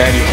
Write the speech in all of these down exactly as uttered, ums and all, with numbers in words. Daniel.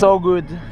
So good.